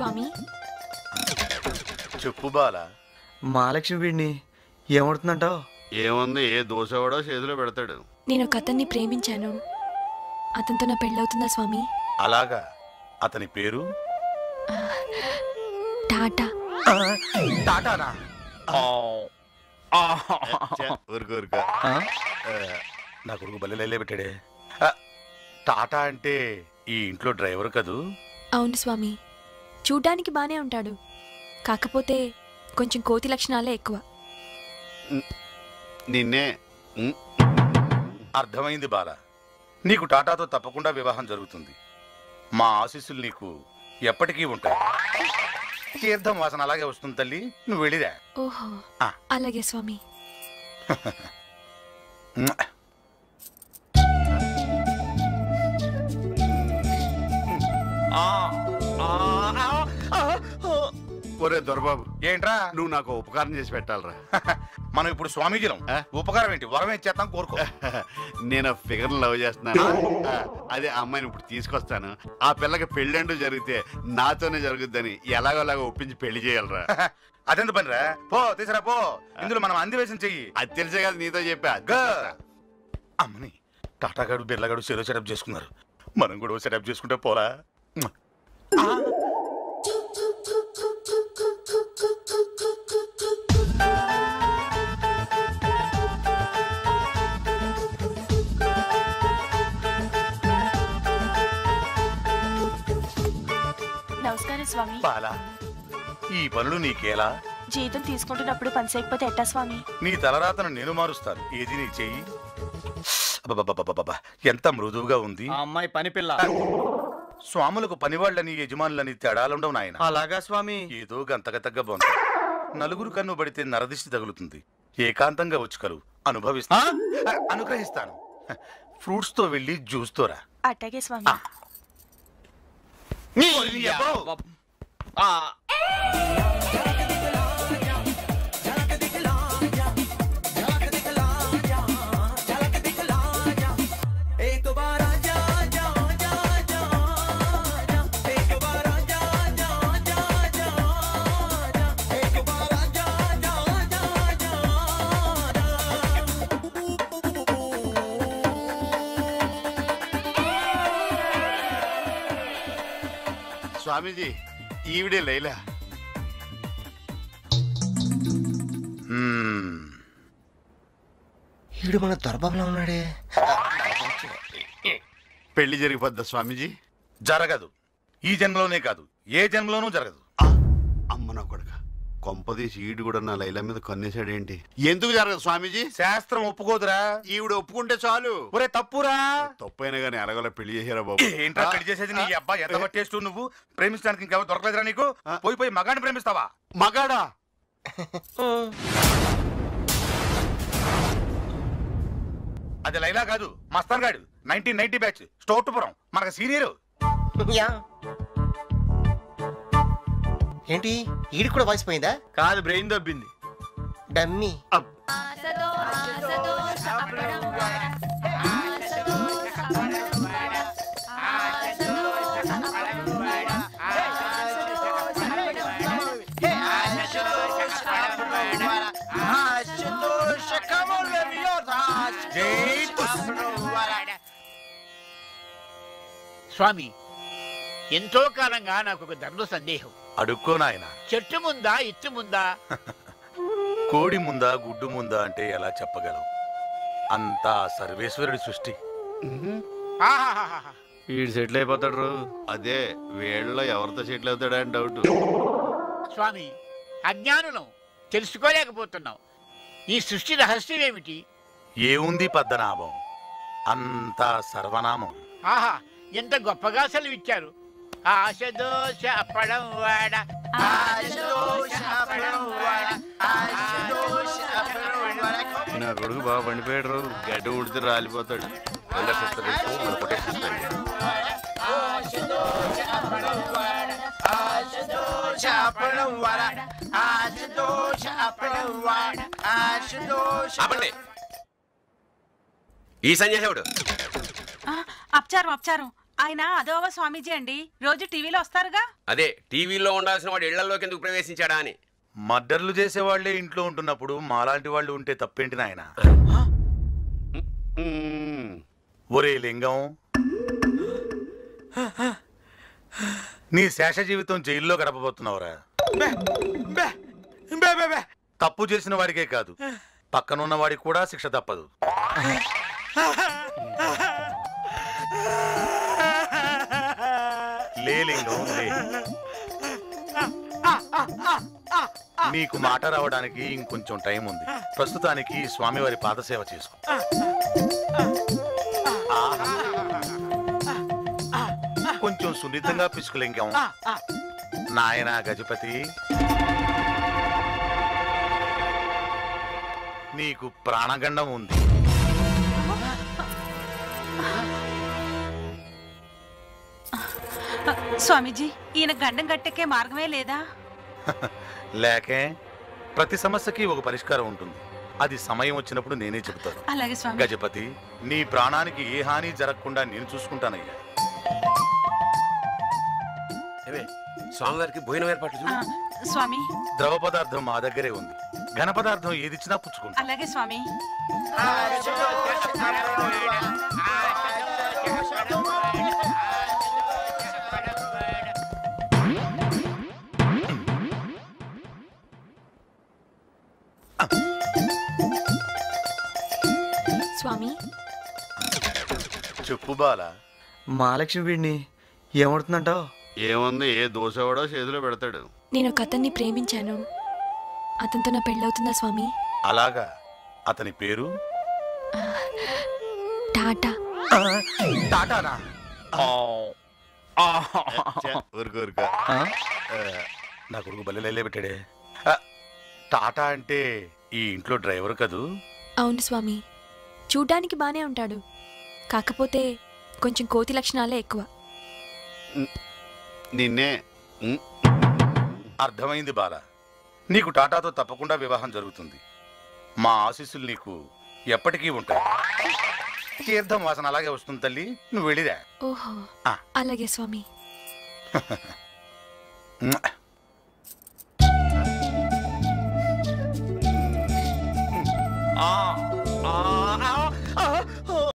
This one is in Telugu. स्वामी चुप्पु बाला महालक्ष्मी वीडिनी ఏమవుతుందంటో ఏముంది ఏ దోషవాడో చేతిలో పెడతాడు నేను కతన్ని ప్రేమించాను అతంతో నా పెళ్లి అవుతుందా స్వామి అలాగా అతని పేరు టాటా టాటానా ఆ ఊర్గూర్గ నా కొడుకు బల్లెలైలే పెట్టాడే టాటా అంటే ఈ ఇంట్లో డ్రైవర్ కదూ అవును స్వామి చూడడానికి బానే ఉంటాడు కాకపోతే కొంచెం కోతి లక్షణాలే ఎక్కువ నిన్నే అర్థమైంది బాల నీకు టాటాతో తప్పకుండా వివాహం జరుగుతుంది మా ఆశీస్సులు నీకు ఎప్పటికీ ఉంటాయి తీర్థం వాసన అలాగే వస్తుంది తల్లి నువ్వు వెళ్ళిరా ఓహో అలాగే స్వామి ఒరే దొరబాబు ఏంట్రా నువ్వు నాకు ఉపకారం చేసి పెట్టాలరా మనం ఇప్పుడు స్వామీజీలం ఉపకారం ఏంటి వరం ఇచ్చేస్తాం కోరుకో నేను ఫిగర్ లవ్ చేస్తున్నాను అదే అమ్మాయిని ఇప్పుడు తీసుకొస్తాను ఆ పిల్లకి పెళ్ళంటూ జరిగితే నాతోనే జరుగుద్దని ఎలాగోలాగా ఒప్పించి పెళ్లి చేయాలరా అదెంత పనిరా పో తీసరా పో ఇందులో మనం అందివేశం చెయ్యి అది తెలిసే కదా నీతో చెప్పా అమ్మని టాటాగాడు బిర్లగాడు సెరో సెటప్ చేసుకున్నారు మనం కూడా సెటప్ చేసుకుంటే పోరా స్వామి బాలా ఈ పనులు నీకేలా జీతం తీసుకుంటున్నప్పుడు పని చేయకపోతే ఎట్టా స్వామి నీ తలరాతను నేను మారుస్తాను ఏది నీ చెయ్యి ఎంత మృదువుగా ఉంది ఆ అమ్మాయి పని పిల్ల స్వాములకు పనివాళ్ళని యజమానులని తేడాలుండవు నాయన అలాగా స్వామి ఏదో గంతగతగ్గా బాగుంది నలుగురు కన్ను పడితే నరదిష్టి తగులుతుంది ఏకాంతంగా వచ్చుకలు అనుగ్రహిస్తాను ఫ్రూట్స్ తో వెళ్ళి జ్యూస్ తోరా అట్టాగే స్వామి స్వామిజీ ఈవిడే లైలా ఈడు మన దొరబాబులా ఉన్నాడే పెళ్లి జరిగిపోద్దా స్వామిజీ జరగదు ఈ జన్మలోనే కాదు ఏ జన్మలోనూ జరగదు అమ్మన కొడుక కొంపదీసి ఈడు కూడా నా లైలా మీద కన్నేశాడేంటి ఎందుకు జరగదు స్వామిజీ శాస్త్రం ఒప్పుకోదురా ఈవిడ ఒప్పుకుంటే చాలు ఒరే తప్పురా తప్పైనా గానీ ఎలాగోలా పెళ్లి చేశారా బాబు ఏంట్రా పెళ్లి చేసేది నీ అబ్బాయి ఎంత పట్టేస్తూ నువ్వు ప్రేమించడానికి ఇంకెవరు దొరకలేదురా నీకు పోయి మగాడిని ప్రేమిస్తావా మగాడా అది లైలా కాదు మస్తాన్ గాడు 1990 బ్యాచ్ స్టోర్టుపురం మనకు సీనియర్ ఏంటి ఈడి కూడా వాయిస్ పోయిందా కాదు బ్రెయిన్ దొబ్బింది డమ్మీ స్వామి ఎంతో కాలంగా నాకు ఒక ధర్మ సందేహం అడుక్కో నాయన చెట్టు ముందా ఇట్టు ముందా కోడి ముందా గుడ్డు ముందా అంటే ఎలా చెప్పగలవు అంతా సర్వేశ్వరుడి సృష్టి వీడు సెటిల్ అయిపోతాడు అదే వీళ్ళలో ఎవరితో సెటిల్ అవుతాడా అని డౌట్ స్వామి అజ్ఞానులం తెలుసుకోలేకపోతున్నాం ఈ సృష్టి రహస్యం ఏమిటి ఏముంది పద్మనాభం అంతా సర్వనామం ఆహా ఎంత గొప్పగా సెలవిచ్చారు ఆశదోష అప్పడం వాడ నా కొడుకు బాగా పండిపోయాడు గడ్డ ఉడితే రాలిపోతాడు ఈ సన్యాసేవుడు అప్చారం అప్చారం ఆయన ఆదోవ స్వామీజీ అండి, రోజు టీవీలో వస్తారుగా. అదే టీవీలో ఉండాల్సిన వాడు ఇళ్లలోకి ఎందుకు ప్రవేశించాడా అని. మర్డర్లు చేసేవాళ్లే ఇంట్లో ఉంటున్నప్పుడు మాలాంటి వాళ్ళు ఉంటే తప్పేంటి నాయనా? ఒరే లింగం, నీ శేష జీవితం జైల్లో గడపబోతున్నావురా. తప్పు చేసిన వాడికే కాదు, పక్కనున్న వాడికి కూడా శిక్ష తప్పదు. లేలింగం, నీకు మాట రావడానికి ఇంకొంచెం టైం ఉంది. ప్రస్తుతానికి స్వామివారి పాదసేవ చేసుకో. కొంచెం సున్నితంగా పిసుకులింగం. నాయనా గజపతి, నీకు ప్రాణగండం ఉంది. స్వామీజీ, ఈయన గండం గట్టెక్కే మార్గమే లేదా? లేకే, ప్రతి సమస్యకి ఒక పరిష్కారం ఉంటుంది. అది సమయం వచ్చినప్పుడు నేనే చెబుతాను. అలాగే స్వామి. గజపతి, నీ ప్రాణానికి ఏ హాని జరగకుండా నేను చూసుకుంటానయ్యా. స్వామివారికి భోజనం ఏర్పాట్లు. స్వామి, ద్రవ పదార్థం మా దగ్గరే ఉంది. ఘన పదార్థం ఏదిచ్చినా పుచ్చుకుంటా. అలాగే స్వామి. స్వామి చెప్పు బాల. మహాలక్ష్మి వీడిని ఏమడుతుందంటావు? ఏముంది, ఏ దోశవాడో చేతిలో పెడతాడు. నేను ఒక అతన్ని ప్రేమించాను, అతనితో నా పెళ్ళవుతుందా స్వామి? అలాగా, అతని పేరు టాటా. టాటానా? నా కొడుకు బల్లెలే పెట్టాడే. టాటా అంటే ఈ ఇంట్లో డ్రైవర్ కదూ? అవును స్వామి, చూడ్డానికి బానే ఉంటాడు, కాకపోతే కొంచెం కోతి లక్షణాలే ఎక్కువ. నిన్నే. అర్థమైంది బాల, నీకు టాటాతో తప్పకుండా వివాహం జరుగుతుంది. మా ఆశీస్సులు నీకు ఎప్పటికీ ఉంటాయి. తీర్థం వాసన అలాగే వస్తుంది తల్లి, నువ్వు వెళ్ళిరా. ఓహో, అలాగే స్వామి. ఆ